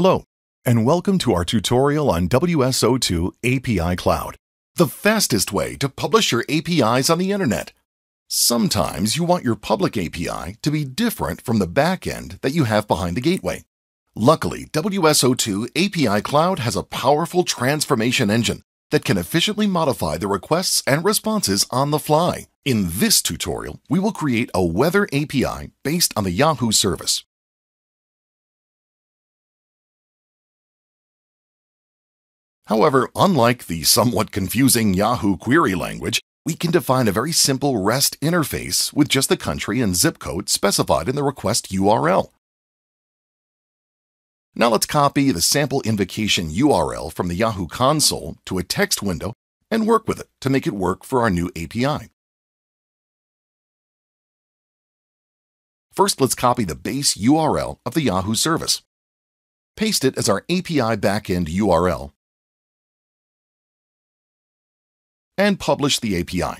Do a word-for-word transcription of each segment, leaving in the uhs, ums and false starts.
Hello, and welcome to our tutorial on W S O two A P I Cloud, the fastest way to publish your A P Is on the internet. Sometimes you want your public A P I to be different from the backend that you have behind the gateway. Luckily, W S O two A P I Cloud has a powerful transformation engine that can efficiently modify the requests and responses on the fly. In this tutorial, we will create a weather A P I based on the Yahoo service. However, unlike the somewhat confusing Yahoo query language, we can define a very simple REST interface with just the country and zip code specified in the request U R L. Now let's copy the sample invocation U R L from the Yahoo console to a text window and work with it to make it work for our new A P I. First, let's copy the base U R L of the Yahoo service. Paste it as our A P I backend U R L and publish the A P I.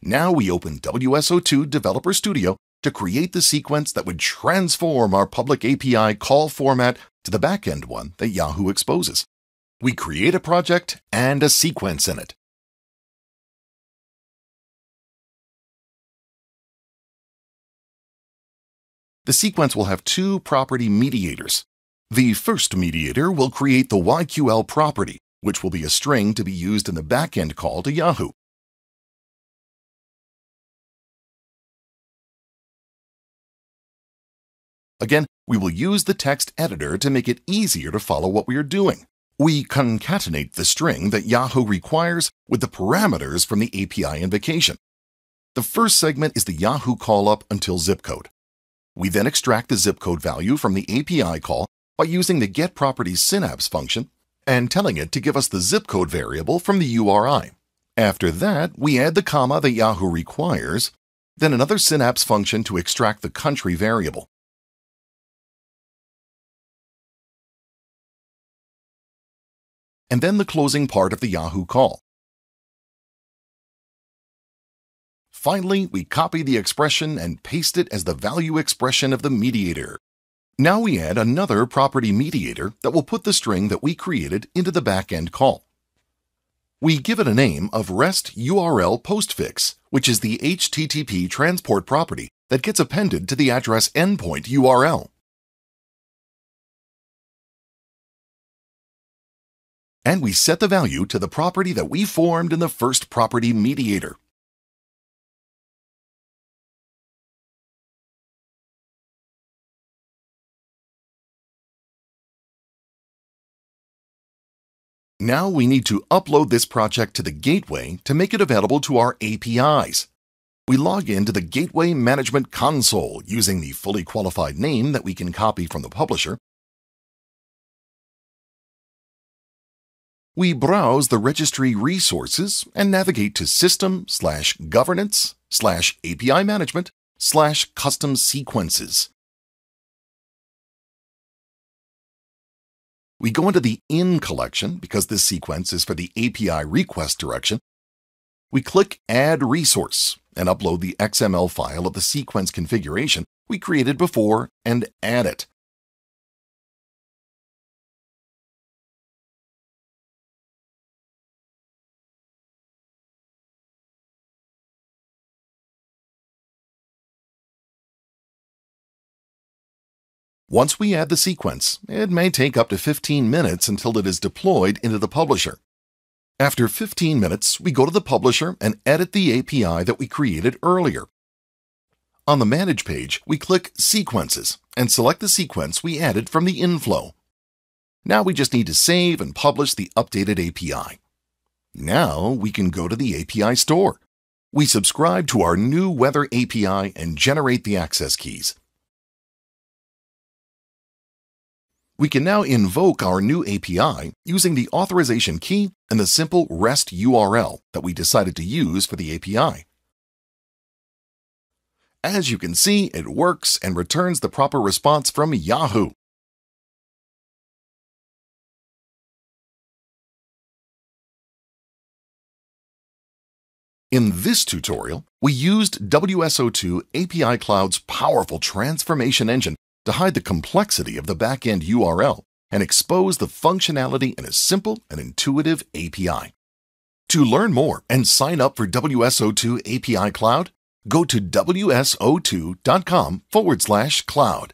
Now we open W S O two Developer Studio to create the sequence that would transform our public A P I call format to the backend one that Yahoo exposes. We create a project and a sequence in it. The sequence will have two property mediators. The first mediator will create the Y Q L property, which will be a string to be used in the backend call to Yahoo. Again, we will use the text editor to make it easier to follow what we are doing. We concatenate the string that Yahoo requires with the parameters from the A P I invocation. The first segment is the Yahoo call-up until zip code. We then extract the zip code value from the A P I call by using the getPropertiesSynapse function and telling it to give us the zip code variable from the U R I. After that, we add the comma that Yahoo requires, then another Synapse function to extract the country variable. And then the closing part of the Yahoo call. Finally, we copy the expression and paste it as the value expression of the mediator. Now we add another property mediator that will put the string that we created into the backend call. We give it a name of REST U R L POSTFIX, which is the H T T P transport property that gets appended to the address endpoint U R L. And we set the value to the property that we formed in the first property mediator. Now we need to upload this project to the gateway to make it available to our A P Is. We log in to the Gateway Management Console using the fully qualified name that we can copy from the publisher. We browse the registry resources and navigate to system slash governance slash A P I management slash custom sequences. We go into the in collection because this sequence is for the A P I request direction. We click add resource and upload the X M L file of the sequence configuration we created before and add it. Once we add the sequence, it may take up to fifteen minutes until it is deployed into the publisher. After fifteen minutes, we go to the publisher and edit the A P I that we created earlier. On the Manage page, we click Sequences and select the sequence we added from the inflow. Now we just need to save and publish the updated A P I. Now we can go to the A P I store. We subscribe to our new Weather A P I and generate the access keys. We can now invoke our new A P I using the authorization key and the simple REST U R L that we decided to use for the A P I. As you can see, it works and returns the proper response from Yahoo. In this tutorial, we used W S O two A P I Cloud's powerful transformation engine to hide the complexity of the backend U R L and expose the functionality in a simple and intuitive A P I. To learn more and sign up for W S O two A P I Cloud, go to W S O two dot com forward slash cloud.